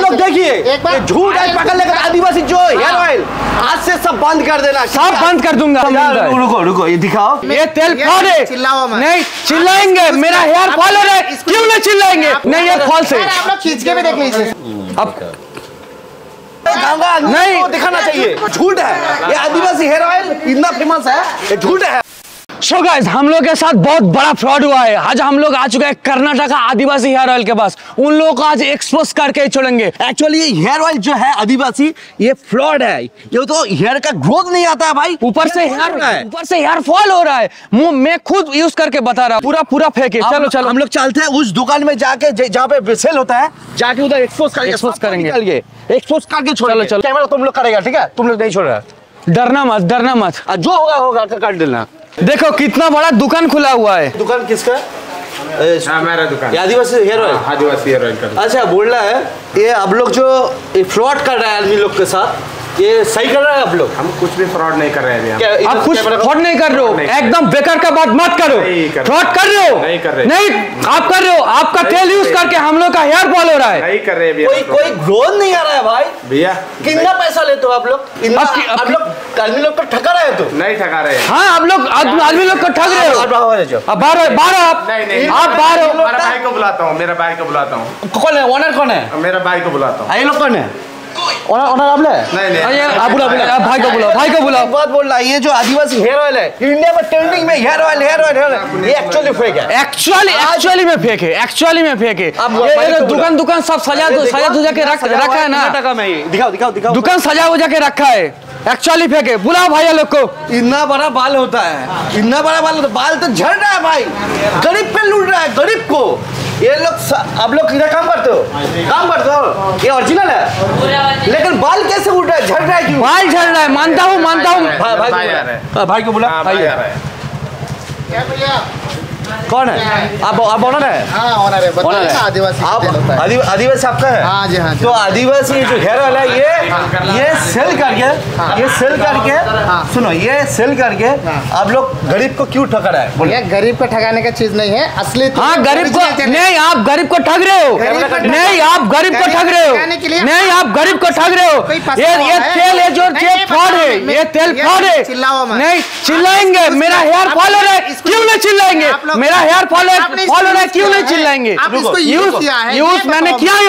लोग देखिए झूठ पकड़ लेकर आदिवासी जो हेयर ऑयल आज से सब बंद कर देना, सब बंद कर दूंगा। रुको रुको, ये दिखाओ, ये तेल फॉल है। नहीं चिल्लाएंगे, मेरा हेयर फॉल हो रहा है, क्यों नहीं चिल्लाएंगे? नहीं ये फॉल से आप लोग खींच के भी देख लीजिए। अब नहीं दिखाना चाहिए, झूठ है। ये आदिवासी हेयर ऑयल इतना फेमस है, ये झूठ है। So guys, हम लोग के साथ बहुत बड़ा फ्रॉड हुआ है। आज हम लोग आ चुके हैं कर्नाटका आदिवासी हेयर ऑयल के पास। उन लोगों को आज एक्सपोज करके ही छोड़ेंगे। एक्चुअली ये हेयर ऑयल जो है आदिवासी, ये फ्रॉड है। ये तो हेयर का ग्रोथ नहीं आता है भाई, ऊपर से हेयर फॉल हो रहा है। मैं खुद यूज करके बता रहा हूँ, पूरा फेंके। चलो चलो हम लोग चलते हैं उस दुकान में जाके जहाँ पे सेल होता है, जाके उधर एक्सपोज करके छोड़ेंगे। चलो कैमरा तुम लोग करेगा, ठीक है? तुम लोग नहीं छोड़ रहा, डरना मत, जो होगा होगा, काट देना। देखो कितना बड़ा दुकान खुला हुआ है। दुकान किसका? मेरा दुकान Adivasi hair oil. Adivasi hair oil का। अच्छा बोल रहा है ये आप लोग जो फ्रॉड कर रहा है आदमी लोग के साथ, ये सही कर रहा है आप लोग? हम कुछ भी फ्रॉड नहीं कर रहे हैं। आप कुछ फ्रॉड नहीं कर रहे हो, एकदम बेकार का बात मत करो। फ्रॉड कर रहे हो? नहीं आप कर रहे हो, आपका तेल यूज करके हम लोग का हेयर फॉल हो रहा है। नहीं कर रहे भैया, कोई ग्रोथ नहीं आ रहा है भाई। भैया कितना पैसा लेते हो आप लोग? आदमी लोग को ठगा रहे हो तो? नहीं ठगा रहे। हाँ आप लोग आदमी लोग को ठग रहे हो। आप बाहर हो। मेरा भाई को बुलाता हूँ, कौन है ओनर? कौन है? मेरा भाई को बुलाता हूँ। ये लोग कौन है ओनर? आप भाई को बुलाओ। बात बोल रहा है ये जो आदिवासी हेयर ऑयल है इंडिया में ट्रेंडिंग में, हेयर ऑयल ये एक्चुअली फेक है। एक्चुअली में फेक है। अब दुकान सब सजा के रखा है ना। दिखाओ दुकान सजा के रखा है, एक्चुअली फेंके। बुलाओ भाई लोग को। इतना बड़ा बाल होता है, बाल तो झड़ रहा है भाई, गरीब पे लूट रहा है गरीब को ये लोग। आप लोग किधर काम करते हो? ये ओरिजिनल है, लेकिन बाल कैसे उठ रहा है, झड़ रहा है क्यों? बाल झड़ रहा है, मानता हूँ। भाई को बुला, भाई आ रहा है। कौन है आप? ओनर है? हाँ ओनर है। आदिवासी आपका है? हाँ जी हाँ। तो आदिवासी जो हेयर ऑयल है ये सेल करके सुनो, ये सेल करके आप लोग गरीब को क्यों ठग रहा है? गरीब को ठगाने का चीज नहीं है असली। हाँ गरीब को नहीं, आप गरीब को ठग रहे हो। नहीं आप गरीब को ठग रहे हो। ये तेल है जो फ्रॉड है, ये तेल फ्रॉड है। नहीं चिल्लाएंगे, मेरा हेयर फॉल हो रहा है, क्यों नहीं चिल्लाएंगे? मेरा हेयर फॉल हो रहा है, क्यों नहीं चिल्लाएंगे? यूज मैंने किया है,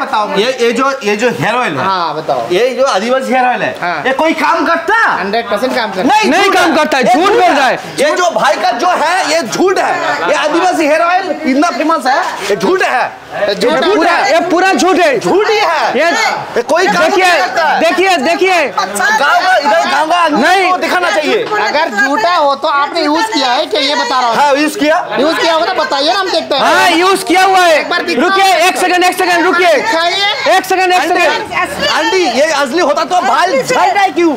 बताओ। ये जो हेयर ऑयल है, बताओ, ये जो आदिवासी हेयर ऑयल है ये कोई काम करता? 100% काम करता है। नहीं काम करता है, झूठ बोल रहा है। ये जो भाई का जो है ये झूठ है। ये आदिवासी हेयर ऑयल इतना फेमस है, ये झूठ है, पूरा झूठ है, झूठ ही है। कोई देखिए नहीं दिखाना चाहिए। अगर झूठा हो तो आपने यूज किया है कि ये बता रहा हूँ? हाँ यूज किया होगा तो बताइए, हम देखते हैं। हाँ यूज किया हुआ है। रुकिए एक सेकंड, रुकिए एक सेकंड। आंटी ये असली होता तो बाल झड़ रहा है क्यों?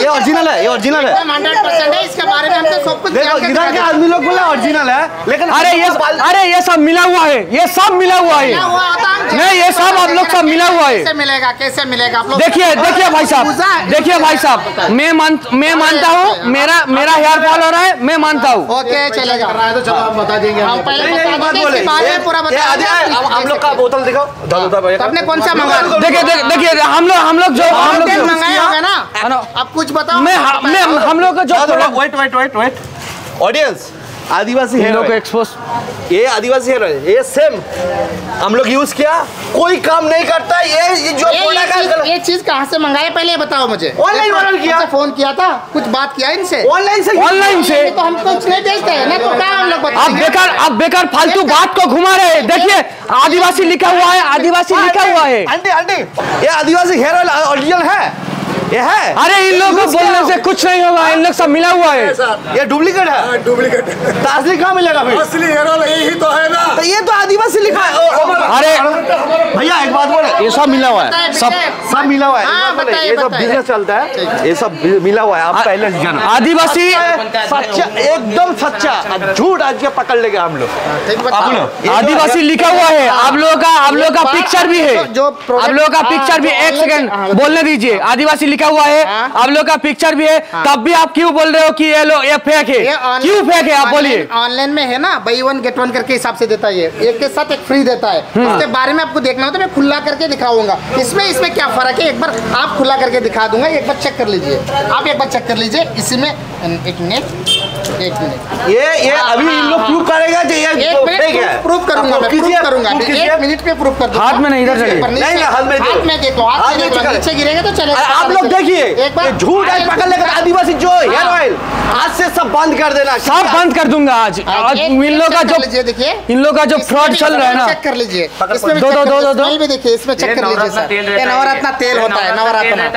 ये ओरिजिनल है, 100% है। इसके बारे में हमने सब कुछ देखो, इधर के आदमी लोग बोला ओरिजिनल है, लेकिन अरे ये सब मिला हुआ है, नहीं ये सब आप लोग सब मिला हुआ है। कैसे मिलेगा आप लोग? देखिए भाई साहब, मैं मानता हूँ मेरा हेयर फॉल हो रहा है, मैं मानता हूँ। ओके चलेगा, तो चलो आप बता देंगे। हम पहले पूरा बताएंगे। हम लोग का बोतल दिखाओ, आपने कौन सा मंगाया? देखिए हम लोग मंगाए होगा ना, आप कुछ बताओ। हम लोग का जो wait audience, Adivasi hair oil expose, ये आदिवासी हेयर ऑयल ये सेम हम लोग यूज किया, कोई काम नहीं करता। ये जो ये चीज कहाँ से मंगाया पहले बताओ मुझे। ऑनलाइन ऑर्डर किया, फोन किया था, कुछ बात किया इनसे ऑनलाइन से तो हम कुछ नहीं बेचते हैं ना, तो क्या हम लोग? आप बेकार फालतू बात को घुमा रहे। देखिए आदिवासी लिखा हुआ है, ये आदिवासी हेयर ऑयल ओरिजिनल है, ये है। अरे इन लोगों को बोलने से कुछ नहीं होगा, इन लोग सब मिला हुआ है। ये डुप्लीकेट है, असली कहाँ मिलेगा भाई? असली हेयर ऑयल यही तो है ना, ये तो आदिवासी लिखा है। अरे भैया एक बात बोले, ये सब मिला हुआ है, सब मिला हुआ है, ये सब बिजनेस चलता है, ये सब मिला हुआ है। आप पहले जाना आदिवासी सच्चा, एकदम सच्चा, झूठ आज के पकड़ लेंगे हम लोग। आदिवासी लिखा हुआ है आप लोगों का, आप लोगों का पिक्चर भी है, आप लोगों का पिक्चर भी, एक सेकंड बोलने दीजिए, आदिवासी लिखा हुआ है आप लोगों का पिक्चर भी है, तब भी आप क्यों बोल रहे हो कि ये लोग ये फेक है? क्यों फेक है आप बोलिए? ऑनलाइन में है ना, बाई वन गेट वन करके हिसाब से देता है, एक के साथ एक फ्री देता है, उसके बारे में आपको देखना हो तो मैं खुला करके दिखाऊंगा। इसमें इसमें क्या फर्क है? एक बार आप खुला करके दिखा दूंगा, एक बार चेक कर लीजिए, आप एक बार चेक कर लीजिए। इसी में एक मिनट, एक मिनट, ये अभी इन लोग प्रूफ करेगा जी, एक मिनट प्रूफ करूंगा, मैं प्रूफ करूंगा, एक मिनट में प्रूफ कर दूंगा। हाथ में नहीं, इधर चलिए, नहीं हाथ में देखो, हाथ में देखो, नीचे गिरेगा तो चलेगा। आप लोग देखिए एक बार झूठ आज पकड़ लेकर आदिवासी जो हेयर ऑयल, आज से सब बंद कर देना, सब बंद कर दूंगा आज। इन लोग का जो देखिए, इन लोग का जो फ्रॉड चल रहा है ना, चेक कर लीजिए, इसमें दो भी देखिए, इसमें चेक कर लीजिए, ये नवरत्न तेल होता है, नवरत्न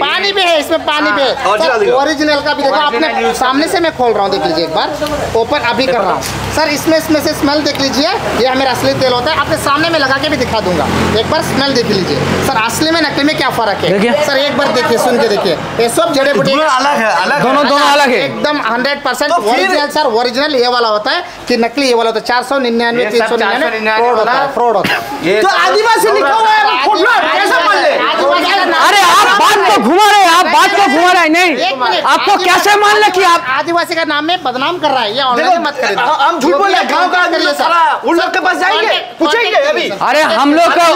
पानी भी है, इसमें पानी भी है, ओरिजिनल का भी देखो। आपने सामने से मैं खोल रहा हूँ, देख लीजिए एक बार, ओपन अभी कर रहा हूँ सर। इसमें इसमें से स्मेल देख लीजिए, ये हमें असली तेल होता है, आपके सामने में लगा के भी दिखा दूंगा, एक बार स्मेल देख लीजिए सर, असली में नकली में क्या फर्क है सर, एक बार देखिए, सुन के देखिए, ये सब जड़े बूटी अलग है, अलग दोनों अलग है, एकदम 100% ओरिजिनल सर। ओरिजिनल ये वाला होता है कि नकली ये वाला होता है, 499 399 फ्रॉड होता है। तो आदिवासी लिखा हुआ है, अरे आप बात को घुमा रहे, आप बात को घुमा रहे, नहीं आपको कैसे मान ले कि आप आदिवासी का नाम में बदनाम कर रहा है, ये ऑनलाइन मत करें। हम झूठ बोल रहे हैं, गांव का आदमी सर, उन लोग के पास जाएंगे पूछेंगे अभी। अरे हम लोग को,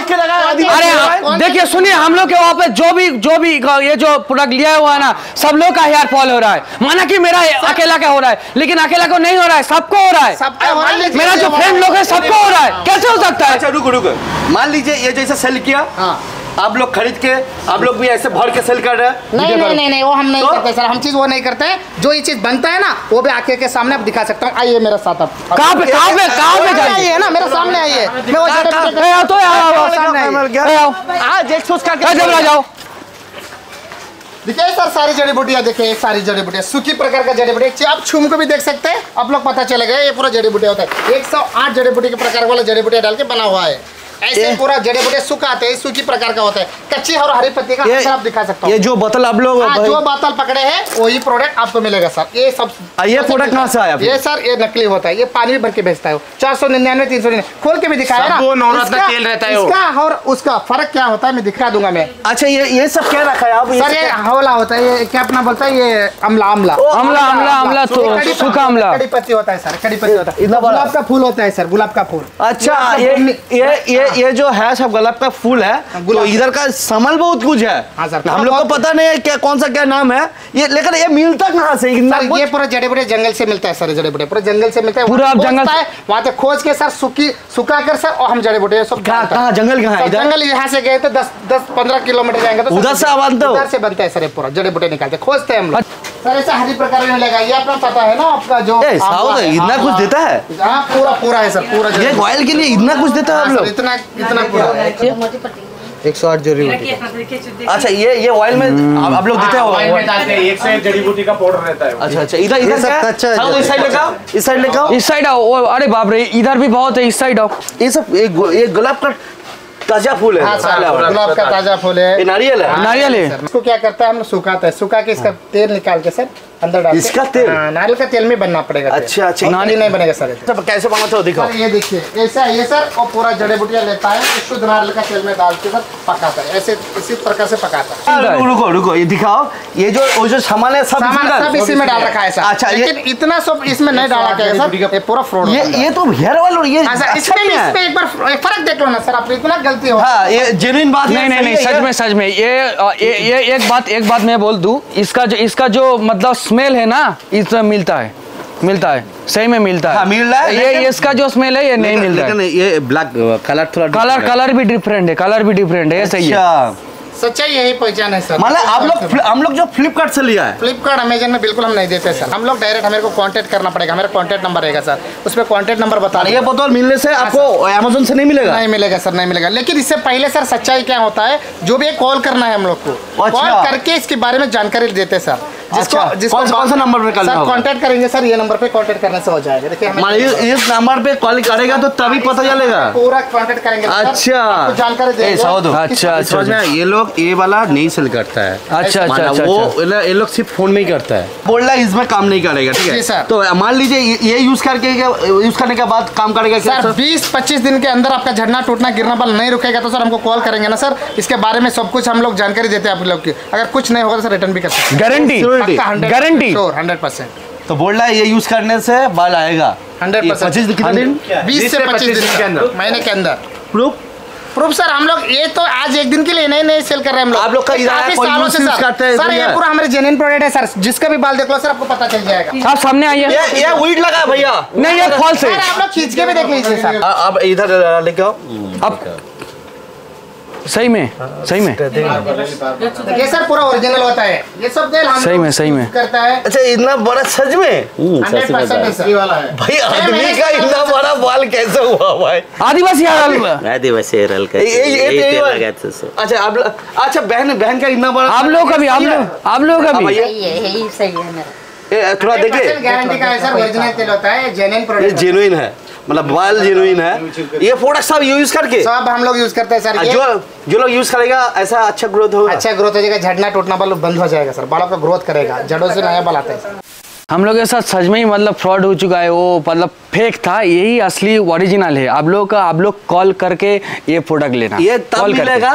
अरे देखिए सुनिए, हम लोग के वहाँ पे जो भी ये जो प्रोडक्ट लिया हुआ है ना, सब लोग का हेयर फॉल हो रहा है, माना कि मेरा अकेला का हो रहा है, लेकिन अकेला को नहीं हो रहा है, सबको हो रहा है, मेरा जो फ्रेंड लोग है सबको हो रहा है, कैसे हो सकता है? रुको रुको, मान लीजिए ये जैसे सेल किया आप लोग खरीद के, आप लोग भी ऐसे भर के सेल कर रहे हैं। नहीं नहीं नहीं नहीं, वो हम नहीं करते सर, हम चीज वो नहीं करते हैं, जो ये चीज बनता है ना वो भी आके के सामने आप दिखा सकता हूँ। आइए मेरे साथ, आप कहाँ पे आइए ना, मेरे सामने आइए, मैं जाओ देखिए सर, सारी जड़ी बूटियाँ देखिए, सारी जड़ी बूटियाँ, सूखी प्रकार का जड़ी बूटियाँ, आप छूम को भी देख सकते हैं, आप लोग पता चलेगा ये पूरा जड़ी बूटियाँ होता है, 108 जड़ी बूटी के प्रकार वाला जड़ी बूटियाँ डाल के बना हुआ है, ऐसे पूरा जड़े बूटे सुखाते हैं, सूखी प्रकार का होता है, कच्ची और हरी पत्ती का असर आप दिखा सकते हो। ये जो बोतल आप लोग जो बोतल पकड़े हैं वही प्रोडक्ट आपको मिलेगा सर। ये सब ये प्रोडक्ट कहाँ से आया? ये सर ये नकली होता है, ये पानी भी भर के बेचता है, 499 399, खोल के भी दिखाया ना, और उसका फर्क क्या होता है मैं दिखा दूंगा मैं। अच्छा ये सब क्या रखा है आप सर? ये हवला होता है, ये क्या अपना बोलता है, ये अमला अमला अमला अमला अमला सूखा अमला, कड़ी पत्ती होता है सर, कड़ी पत्ती होता है, गुलाब का फूल होता है सर, गुलाब का फूल। अच्छा ये जो है सब गुलाब का फूल है, तो इधर का समल बहुत कुछ है। हाँ सर, हम लोग को पता नहीं है क्या कौन सा क्या नाम है ये, लेकिन ये मिलता कहाँ से? ये पूरा जड़े बूटे जंगल से मिलता है सर, जड़े बूटे पूरा जंगल से मिलता है, पूरा जंगल है वहाँ से खोज के सर, सुखा कर सर, और हम जड़े बूटे सब कहाँ जंगल कहाँ है? जंगल यहाँ से गए तो 10-15 किलोमीटर जाएंगे तो उधर से बनता है सर, ये पूरा जड़े बूटे निकालते खोजते हैं हम लोग सर। ऐसा हर प्रकार में मिलेगा, ये अपना पता है ना आपका जो इतना कुछ देता है, पूरा पूरा है सर, पूरा ऑयल के लिए इतना कुछ देता है आप लोग, इतना पूरा 108 जड़ी बूटी। अच्छा ये ऑयल में आप लोग देते हो, ऑयल में डालते हैं, एक साइड जड़ी बूटी का पाउडर रहता है। अच्छा अच्छा, इधर इधर सब अच्छा है, इस साइड लगाओ, इस साइड लगाओ, इस साइड आओ, अरे बाप रे इधर भी बहुत है, इस साइड आओ। ये सब एक गुलाब का ताजा फूल है, गुलाब का ताजा फूल है, नारियल है, नारियल है। इसको क्या करता है हम सुखाते हैं, सुखा के इसका तेल निकाल के सर अंदर डाल, इसका तेल नारियल का तेल में बनना पड़ेगा। अच्छा अच्छा, नारियल नहीं बनेगा सर। तो कैसे बनाते हो दिखाओ? ये देखिए ऐसा है ये सर, और पूरा जड़े बूटियाँ लेता है, शुद्ध नारियल का तेल में डाल के सर पकाता है, ऐसे इसी प्रकार से पकाता है। रुको रुको ये दिखाओ, ये जो वो जो सामान है सब इसी में डाल रखा है सर। अच्छा लेकिन इतना सब इसमें नहीं डाला गया सर, ये पूरा फ्रॉड है ये तो हेयर ऑयल। और ये एक बार फर्क देख लो ना सर, आप इतना गलती हो। हाँ ये जेन्युइन बात नहीं, नहीं नहीं सच में ये एक बात मैं बोल दूँ, इसका जो मतलब स्मेल है ना, इसमें मिलता है सही में मिलता है। हाँ, मिल रहा है ये इसका जो स्मेल है ये नहीं मिलता है, ये ब्लैक कलर थोड़ा कलर भी डिफरेंट है, ये सही है, सच्चा यही पहचान है सर। मतलब आप लोग हम लोग जो फ्लिपकार्ट से लिया है, फ्लिपकार्ट अमेजन में बिल्कुल हम नहीं देते सर, हम लोग डायरेक्ट हमारे को कांटेक्ट करना पड़ेगा, हमारा कांटेक्ट नंबर रहेगा सर, उसमें कांटेक्ट नंबर बता देंगे। ये बोतल मिलने से आपको अमेजन से नहीं मिलेगा, नहीं मिलेगा सर, नहीं मिलेगा। लेकिन इससे पहले सर सच्चाई क्या होता है, जो भी कॉल करना है हम लोग को, कॉल करके इसके बारे में जानकारी देते हैं सर, कौन सा नंबर पे कॉल कांटेक्ट करेंगे सर? ये नंबर पे कांटेक्ट करने से हो जाएगा। देखिए हमें इस नंबर पे कॉल करेगा तो तभी पता चलेगा, पूरा कांटेक्ट करेंगे। अच्छा जानकारी देंगे। अच्छा अच्छा, ये लोग ये वाला नहीं सेल करता है। अच्छा अच्छा, वो ये लोग सिर्फ फोन में ही करता है, बोल रहा है इसमें काम नहीं करेगा। ठीक है सर, तो मान लीजिए ये यूज करने के बाद काम करेगा सर, 20-25 दिन के अंदर आपका झड़ना टूटना गिरना बल नहीं रुकेगा तो सर हमको कॉल करेंगे ना सर। इसके बारे में सब कुछ हम लोग जानकारी देते हैं आप लोग की, अगर कुछ नहीं होगा तो सर रिटर्न भी कर सकते हैं। Guarantee, guarantee 100%। तो बोल रहा है ये यूज करने से बाल आएगा 100%। 20 से 25 दिन के अंदर, महीने के अंदर। प्रूफ सर, हम लोग ये तो आज एक दिन के लिए नहीं सेल कर रहे हैं हम लोग। आप लोग का इरादा कोई यूज़ करता है सर? ये पूरा हमारे जेन्युइन प्रोडक्ट है सर, जिसका भी बाल देख लो सर आपको पता चल जाएगा। आप सामने आइए। ये वीड लगा भैया, नहीं ये फॉल्स है। आप लोग खींच के भी देख लीजिए सर। अब इधर लेके आओ, अब सही में सही में ये सर पूरा ओरिजिनल होता है, ये सब सही में करता है। अच्छा इतना बड़ा सच में 100% वाला है भाई। आदमी का इतना बड़ा बाल कैसे हुआ भाई? आदिवासी हेयर का। अच्छा आप, अच्छा बहन का इतना बड़ा, आप लोग का भी यही सही है मेरा। थोड़ा देखिए, गारंटी का है सर, ओरिजिनल तेल होता है, जेन्युइन प्रोडक्ट, जेन्युइन है मतलब बाल जेन्युइन है। ये प्रोडक्ट सब यूज करके सब हम लोग यूज करते हैं सर। जो लोग यूज करेगा ऐसा अच्छा ग्रोथ होगा, अच्छा ग्रोथ हो जाएगा, झड़ना टूटना बाल बंद हो जाएगा सर, बालों का ग्रोथ करेगा, जड़ों से नया बाल आता है सर। हम लोग के साथ सच में ही मतलब फ्रॉड हो चुका है, वो मतलब फेक था, यही असली ओरिजिनल है। आप लोग कॉल करके ये प्रोडक्ट लेना, ये तब मिलेगा,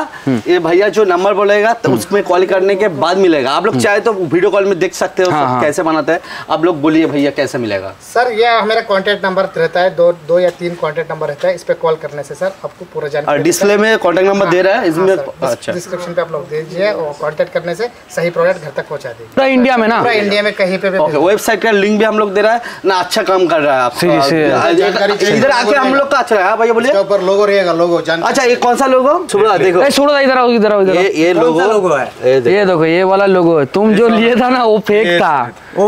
ये भैया जो नंबर बोलेगा तो उसमें कॉल करने के बाद मिलेगा। आप लोग चाहे तो वीडियो कॉल में देख सकते हो। हाँ। कैसे बनाता है, आप लोग बोलिए भैया कैसे मिलेगा? सर ये मेरा कॉन्टेक्ट नंबर रहता है, 2 या 3 कॉन्टेक्ट नंबर रहता है, इस पर कॉल करने से सर आपको पूरा जानकारी। डिस्प्ले में कॉन्टेक्ट नंबर दे रहा है, इसमें डिस्क्रिप्शन पे आप लोग दीजिए और कॉन्टेक्ट करने से सही प्रोडक्ट घर तक पहुँचा देगा। इंडिया में ना, पूरा इंडिया में कहीं पे भी साइट का लिंक भी हम लोग दे रहा है ना। अच्छा काम कर रहा है आप, इधर आके हम लोग का अच्छा रहा भैया। बोलिए ऊपर लोगो रहेगा, लोगो जान। अच्छा ये कौन सा लोगो? सुबह देखो, छोड़ो इधर आओ, इधर आओ, इधर ये लोगो है, ये देखो ये वाला लोगो है। तुम जो लिए था ना वो फेक था, वो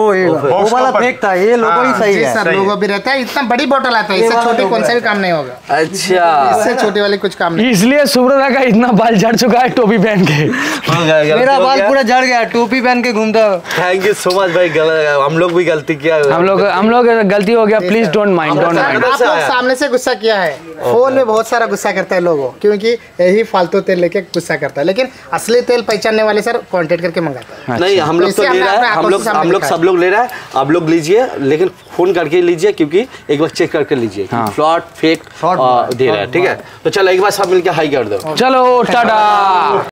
वाला फेक था, ये लोगो ही सही है सर। लोगो भी रहता है, इतना बड़ी बोतल आता है, इससे छोटी कौन सा भी काम नहीं होगा। अच्छा इससे छोटी वाली कुछ काम नहीं, इसलिए सुब्रता का इतना बाल झड़ चुका है टोपी पहन के। मेरा बाल पूरा झड़ गया टोपी पहन के घूमता। थैंक यू सो मच भाई, हम लोग भी गलती किया, हम लोग गलती हो गया, प्लीज डोंट माइंड। आप लोग सामने से गुस्सा किया है, फोन में बहुत सारा गुस्सा करता है लोगों, क्योंकि यही फालतू तेल लेके गुस्सा करता है, लेकिन असली तेल पहचानने वाले सर कांटेक्ट करके मंगाता है। नहीं हम लोग तो ले रहा है, हम लोग सब लोग ले रहा है। आप लोग लीजिए लेकिन फोन करके लीजिए, क्योंकि एक बार चेक करके लीजिए, फ्लॉट फेक दे रहा है। ठीक है तो चलो एक बार सब मिलकर हाई कर दो, चलो टाटा।